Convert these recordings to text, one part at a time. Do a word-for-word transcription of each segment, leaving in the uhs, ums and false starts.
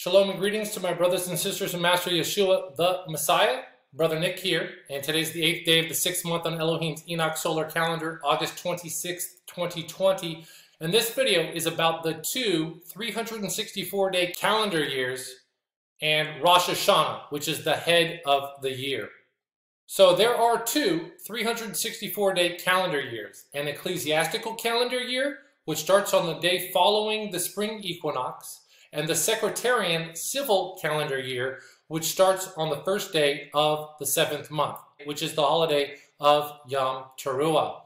Shalom and greetings to my brothers and sisters in Master Yeshua, the Messiah. Brother Nick here, and today's the eighth day of the sixth month on Elohim's Enoch solar calendar, August twenty-sixth, twenty twenty. And this video is about the two three hundred sixty-four day calendar years and Rosh Hashanah, which is the head of the year. So there are two three hundred sixty-four day calendar years, an ecclesiastical calendar year, which starts on the day following the spring equinox, and the Sectarian civil calendar year, which starts on the first day of the seventh month, which is the holiday of Yom Teruah.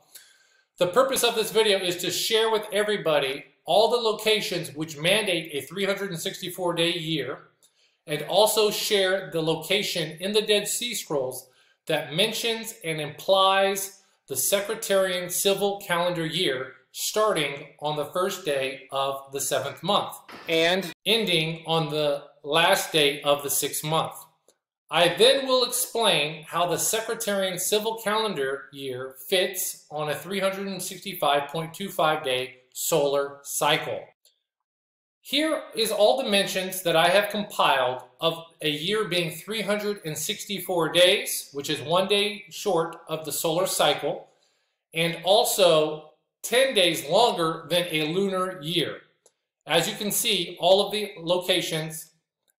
The purpose of this video is to share with everybody all the locations which mandate a three hundred sixty-four day year, and also share the location in the Dead Sea Scrolls that mentions and implies the Sectarian civil calendar year, starting on the first day of the seventh month and ending on the last day of the sixth month. I then will explain how the Sectarian civil calendar year fits on a three hundred sixty-five point two five day solar cycle. Here is all the mentions that I have compiled of a year being three hundred sixty-four days, which is one day short of the solar cycle, and also ten days longer than a lunar year. As you can see, all of the locations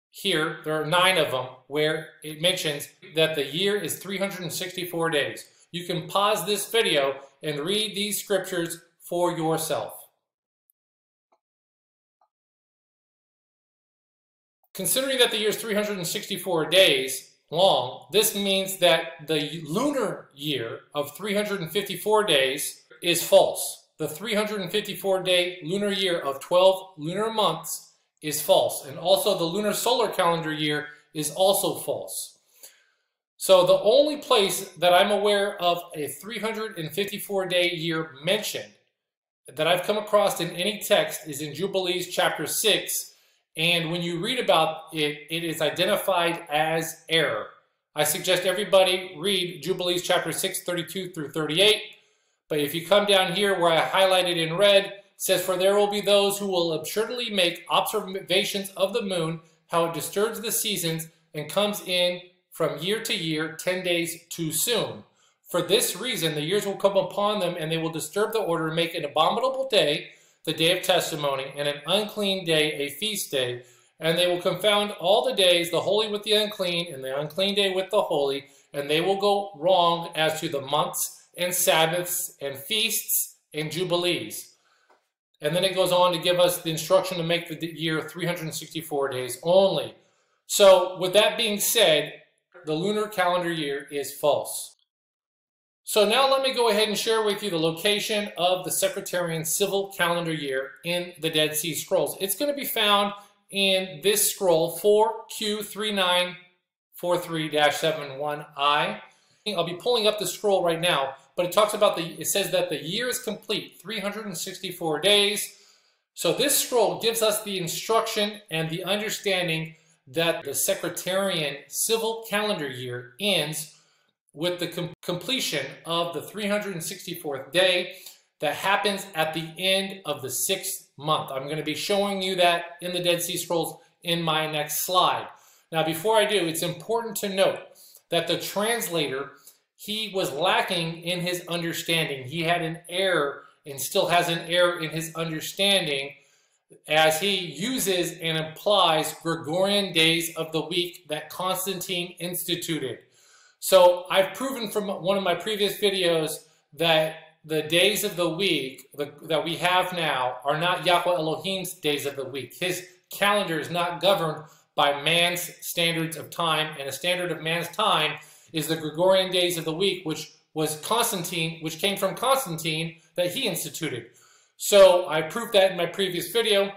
here, there are nine of them, where it mentions that the year is three hundred sixty-four days. You can pause this video and read these scriptures for yourself. Considering that the year is three hundred sixty-four days long, this means that the lunar year of three hundred fifty-four days is false. The three hundred fifty-four day lunar year of twelve lunar months is false. And also the lunar solar calendar year is also false. So the only place that I'm aware of a three hundred fifty-four day year mentioned that I've come across in any text is in Jubilees chapter six. And when you read about it, it is identified as error. I suggest everybody read Jubilees chapter six, thirty-two through thirty-eight. But if you come down here where I highlighted in red, it says, "For there will be those who will absurdly make observations of the moon, how it disturbs the seasons and comes in from year to year, ten days too soon. For this reason, the years will come upon them and they will disturb the order and make an abominable day, the day of testimony, and an unclean day, a feast day. And they will confound all the days, the holy with the unclean and the unclean day with the holy. And they will go wrong as to the months and Sabbaths and feasts and jubilees." And then it goes on to give us the instruction to make the year three hundred sixty-four days only. So with that being said, the lunar calendar year is false. So now let me go ahead and share with you the location of the Sectarian civil calendar year in the Dead Sea Scrolls. It's going to be found in this scroll, four Q thirty-nine forty-three dash seventy-one I. I'll be pulling up the scroll right now, but it talks about the, it says that the year is complete, three hundred sixty-four days. So this scroll gives us the instruction and the understanding that the Sectarian civil calendar year ends with the com completion of the three hundred sixty-fourth day that happens at the end of the sixth month. I'm going to be showing you that in the Dead Sea Scrolls in my next slide. Now, before I do, it's important to note that the translator, he was lacking in his understanding. He had an error and still has an error in his understanding as he uses and implies Gregorian days of the week that Constantine instituted. So I've proven from one of my previous videos that the days of the week that we have now are not Yahweh Elohim's days of the week. His calendar is not governed by man's standards of time, and a standard of man's time is the Gregorian days of the week, which was Constantine, which came from Constantine, that he instituted. So I proved that in my previous video,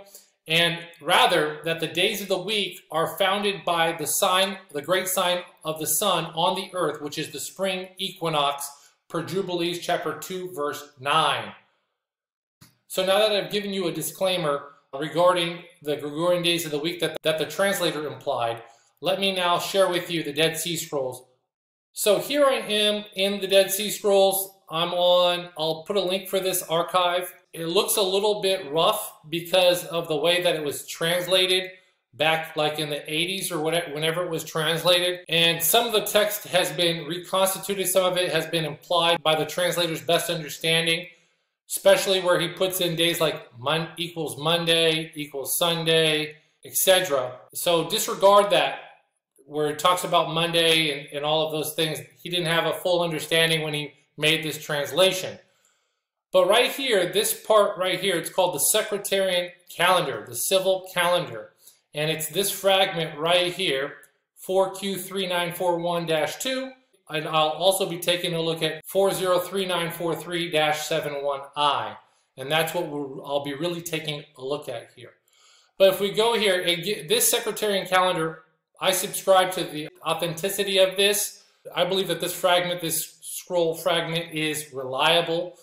and rather that the days of the week are founded by the sign, the great sign of the sun on the earth, which is the spring equinox, per Jubilees chapter two, verse nine. So now that I've given you a disclaimer regarding the Gregorian days of the week that, that the translator implied, let me now share with you the Dead Sea Scrolls. So here I am in the Dead Sea Scrolls. I'm on, I'll put a link for this archive. It looks a little bit rough because of the way that it was translated back like in the eighties or whatever, whenever it was translated. And some of the text has been reconstituted. Some of it has been implied by the translator's best understanding, especially where he puts in days like mon equals Monday, equals Sunday, et cetera. So disregard that, where it talks about Monday and, and all of those things. He didn't have a full understanding when he made this translation. But right here, this part right here, it's called the Sectarian calendar, the civil calendar. And it's this fragment right here, four Q three nine four one dash two. And I'll also be taking a look at four zero three nine four three dash seven one I. And that's what we're, I'll be really taking a look at here. But if we go here, and get, this Sectarian calendar, I subscribe to the authenticity of this. I believe that this fragment, this scroll fragment, is reliable.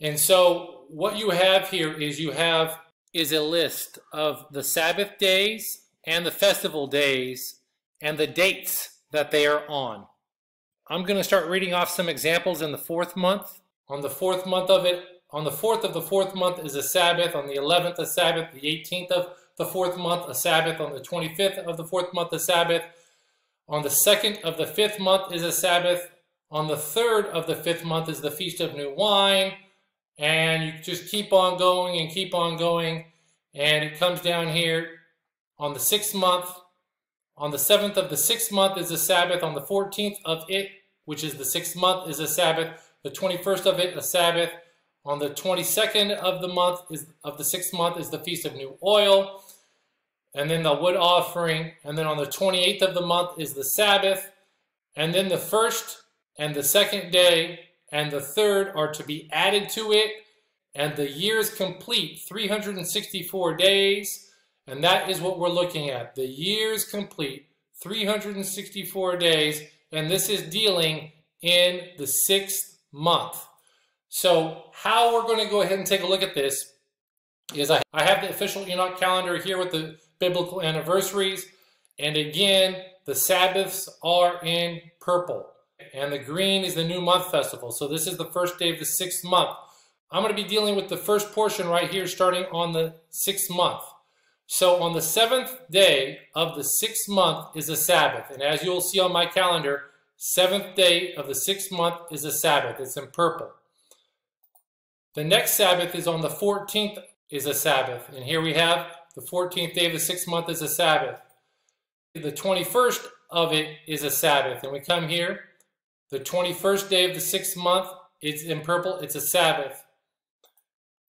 And so what you have here is you have is a list of the Sabbath days and the festival days and the dates that they are on. I'm going to start reading off some examples in the fourth month. On the fourth month of it, on the fourth of the fourth month is a Sabbath, on the eleventh a Sabbath, the eighteenth of the fourth month a Sabbath, on the twenty-fifth of the fourth month a Sabbath, on the second of the fifth month is a Sabbath, on the third of the fifth month is the Feast of New Wine, and you just keep on going and keep on going, and it comes down here on the sixth month. On the seventh of the sixth month is a Sabbath, on the fourteenth of it, which is the sixth month, is a Sabbath, the twenty-first of it a Sabbath, on the twenty-second of the month is of the sixth month is the Feast of New Oil, and then the wood offering, and then on the twenty-eighth of the month is the Sabbath, and then the first and the second day and the third are to be added to it, and the year is complete, three hundred sixty-four days, and that is what we're looking at. The year is complete, three hundred sixty-four days, and this is dealing in the sixth month. So how we're going to go ahead and take a look at this is I have the official Enoch calendar here with the biblical anniversaries, and again, the Sabbaths are in purple. And the green is the new month festival. So this is the first day of the sixth month. I'm going to be dealing with the first portion right here starting on the sixth month. So on the seventh day of the sixth month is a Sabbath. And as you'll see on my calendar, seventh day of the sixth month is a Sabbath. It's in purple. The next Sabbath is on the fourteenth is a Sabbath. And here we have the fourteenth day of the sixth month is a Sabbath. The twenty-first of it is a Sabbath. And we come here. The twenty-first day of the sixth month, it's in purple, it's a Sabbath.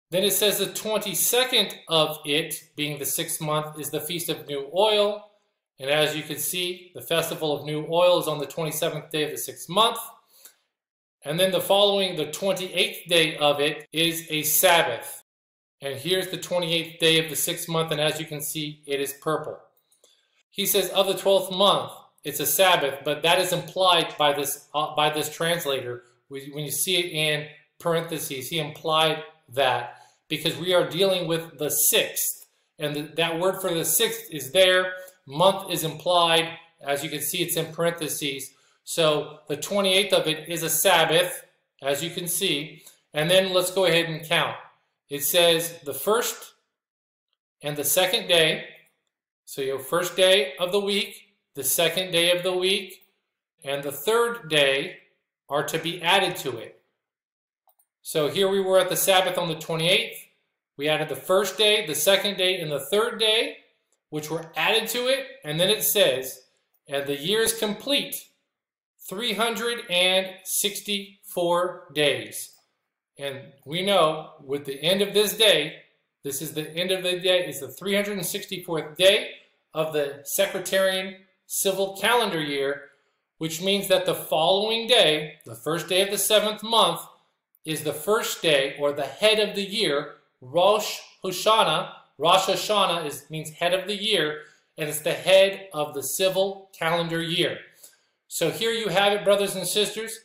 Then it says the twenty-second of it, being the sixth month, is the Feast of New Oil. And as you can see, the Festival of New Oil is on the twenty-seventh day of the sixth month. And then the following, the twenty-eighth day of it, is a Sabbath. And here's the twenty-eighth day of the sixth month, and as you can see, it is purple. He says, of the twelfth month, it's a Sabbath, but that is implied by this uh, by this translator. When you see it in parentheses, he implied that because we are dealing with the sixth, and the, that word for the sixth is there. Month is implied, as you can see, it's in parentheses. So the twenty-eighth of it is a Sabbath, as you can see. And then let's go ahead and count. It says the first and the second day. So your first day of the week, the second day of the week, and the third day are to be added to it. So here we were at the Sabbath on the twenty-eighth. We added the first day, the second day, and the third day, which were added to it. And then it says, and the year is complete, three hundred sixty-four days. And we know with the end of this day, this is the end of the day, it's the three hundred sixty-fourth day of the Sectarian civil calendar year, which means that the following day, the first day of the seventh month, is the first day or the head of the year, Rosh Hashanah. Rosh Hashanah is, means head of the year, and it's the head of the civil calendar year. So here you have it, brothers and sisters,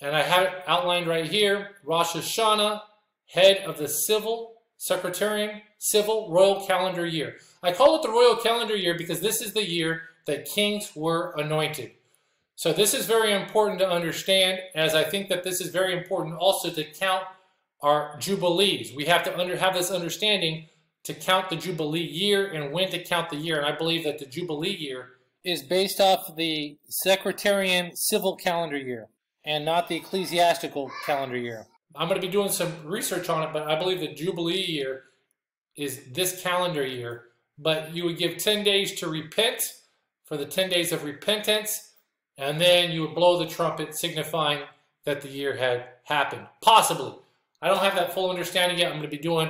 and I have it outlined right here, Rosh Hashanah, head of the civil Sectarian civil royal calendar year. I call it the royal calendar year because this is the year that kings were anointed. So this is very important to understand, as I think that this is very important also to count our Jubilees. We have to under, have this understanding to count the Jubilee year and when to count the year. And I believe that the Jubilee year is based off the Sectarian civil calendar year and not the ecclesiastical calendar year. I'm going to be doing some research on it, but I believe the Jubilee year is this calendar year. But you would give ten days to repent for the ten days of repentance, and then you would blow the trumpet signifying that the year had happened. Possibly. I don't have that full understanding yet. I'm going to be doing,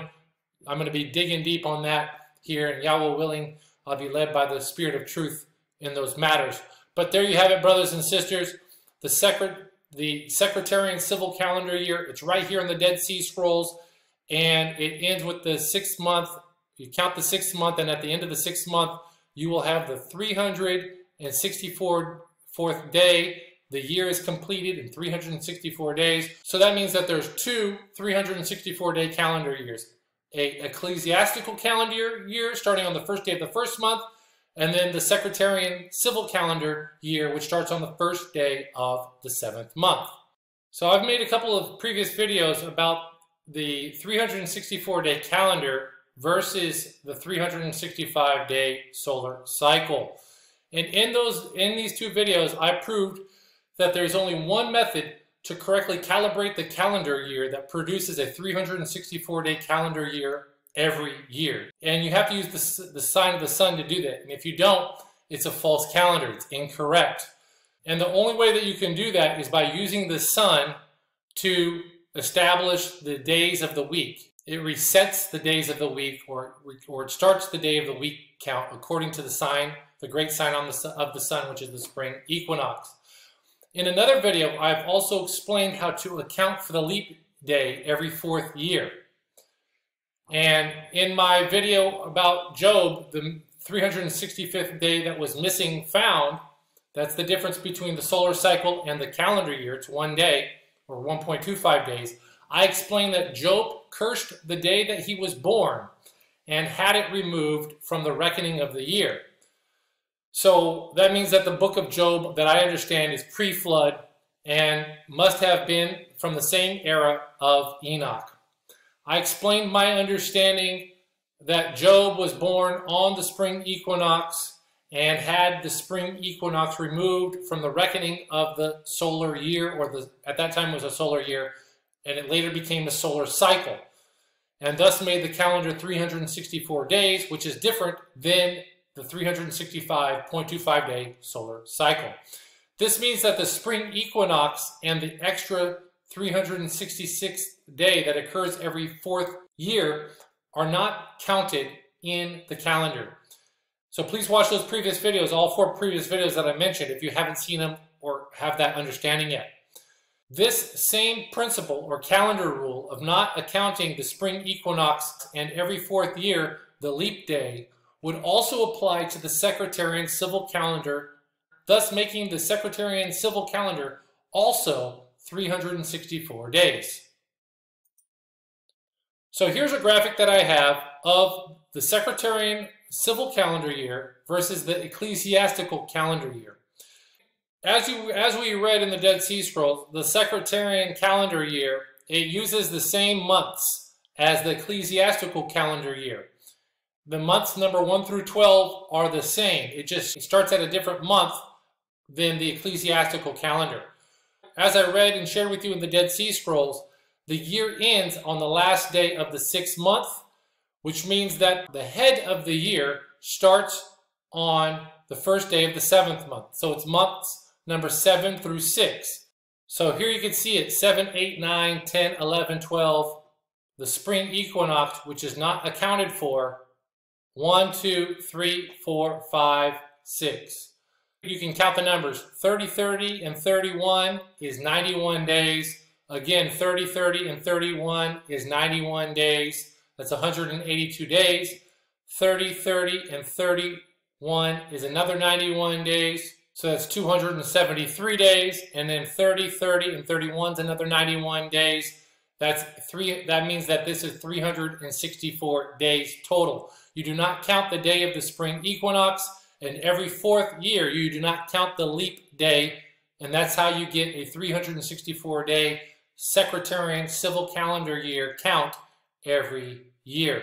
I'm going to be digging deep on that here, and Yahweh willing, I'll be led by the Spirit of truth in those matters. But there you have it, brothers and sisters. The secret, the Sectarian civil calendar year, it's right here in the Dead Sea Scrolls, and it ends with the sixth month. You count the sixth month, and at the end of the sixth month, you will have the three hundred sixty-fourth day. The year is completed in three hundred sixty-four days. So that means that there's two three hundred sixty-four day calendar years. A ecclesiastical calendar year starting on the first day of the first month, and then the Sectarian civil calendar year, which starts on the first day of the seventh month. So I've made a couple of previous videos about the three hundred sixty-four day calendar versus the three hundred sixty-five day solar cycle. And in those, in these two videos, I proved that there's only one method to correctly calibrate the calendar year that produces a three hundred sixty-four day calendar year every year. And you have to use the, the sign of the sun to do that. And if you don't, it's a false calendar. It's incorrect. And the only way that you can do that is by using the sun to establish the days of the week. It resets the days of the week, or, or it starts the day of the week count according to the sign, the great sign on the, of the sun, which is the spring equinox. In another video, I've also explained how to account for the leap day every fourth year. And in my video about Job, the three hundred sixty-fifth day that was missing found, that's the difference between the solar cycle and the calendar year. It's one day, or one point two five days. I explained that Job cursed the day that he was born and had it removed from the reckoning of the year. So that means that the book of Job, that I understand, is pre-flood and must have been from the same era of Enoch. I explained my understanding that Job was born on the spring equinox and had the spring equinox removed from the reckoning of the solar year, or the, at that time it was a solar year, and it later became a solar cycle, and thus made the calendar three hundred sixty-four days, which is different than the three hundred sixty-five point two five day solar cycle. This means that the spring equinox and the extra three hundred sixty-sixth day that occurs every fourth year are not counted in the calendar. So please watch those previous videos, all four previous videos that I mentioned, if you haven't seen them or have that understanding yet. This same principle or calendar rule of not accounting the spring equinox and every fourth year, the leap day, would also apply to the Sectarian civil calendar, thus making the Sectarian civil calendar also three hundred sixty-four days. So here's a graphic that I have of the Sectarian civil calendar year versus the ecclesiastical calendar year. As, you, as we read in the Dead Sea Scrolls, the Sectarian calendar year, it uses the same months as the ecclesiastical calendar year. The months number one through twelve are the same. It just starts at a different month than the ecclesiastical calendar. As I read and shared with you in the Dead Sea Scrolls, the year ends on the last day of the sixth month, which means that the head of the year starts on the first day of the seventh month. So it's months number seven through six. So here you can see it, seven, eight, nine, ten, eleven, twelve, the spring equinox, which is not accounted for, one, two, three, four, five, six. You can count the numbers. thirty, thirty, and thirty-one is ninety-one days. Again, thirty, thirty, and thirty-one is ninety-one days. That's one hundred eighty-two days. thirty, thirty, and thirty-one is another ninety-one days. So that's two hundred seventy-three days. And then thirty, thirty, and thirty-one is another ninety-one days. That's three, that means that this is three hundred sixty-four days total. You do not count the day of the spring equinox, and every fourth year you do not count the leap day, and that's how you get a three hundred sixty-four day Sectarian civil calendar year count every year.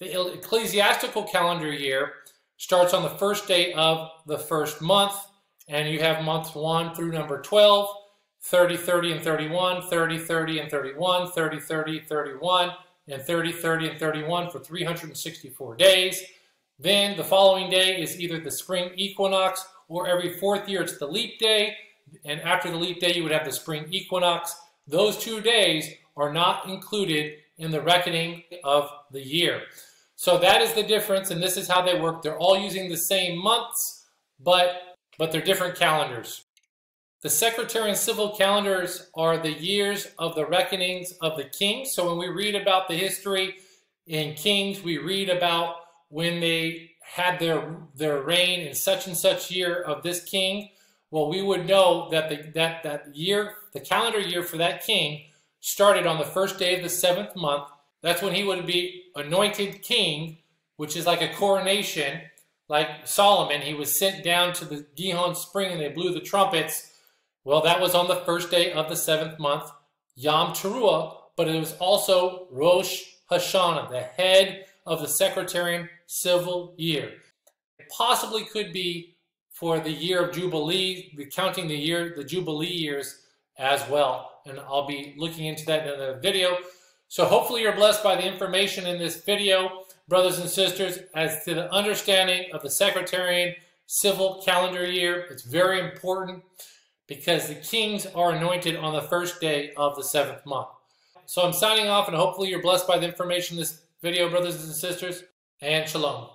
The ecclesiastical calendar year starts on the first day of the first month, and you have months one through number twelve, thirty, thirty, and thirty-one, thirty, thirty, and thirty-one, thirty, thirty, thirty-one, and thirty, thirty, and thirty-one for three hundred sixty-four days. Then the following day is either the spring equinox, or every fourth year it's the leap day, and after the leap day you would have the spring equinox. Those two days are not included in the reckoning of the year. So that is the difference, and this is how they work. They're all using the same months, but, but they're different calendars. The Sectarian civil calendars are the years of the reckonings of the kings. So when we read about the history in Kings, we read about when they had their, their reign in such and such year of this king. Well, we would know that the, that, that year, the calendar year for that king started on the first day of the seventh month. That's when he would be anointed king, which is like a coronation. Like Solomon, he was sent down to the Gihon spring and they blew the trumpets. Well, that was on the first day of the seventh month, Yom Teruah, but it was also Rosh Hashanah, the head of the Sectarian civil year. It possibly could be for the year of Jubilee, counting the year, the Jubilee years as well. And I'll be looking into that in another video. So hopefully you're blessed by the information in this video, brothers and sisters, as to the understanding of the Sectarian civil calendar year. It's very important because the kings are anointed on the first day of the seventh month. So I'm signing off, and hopefully you're blessed by the information in this video, brothers and sisters, and shalom.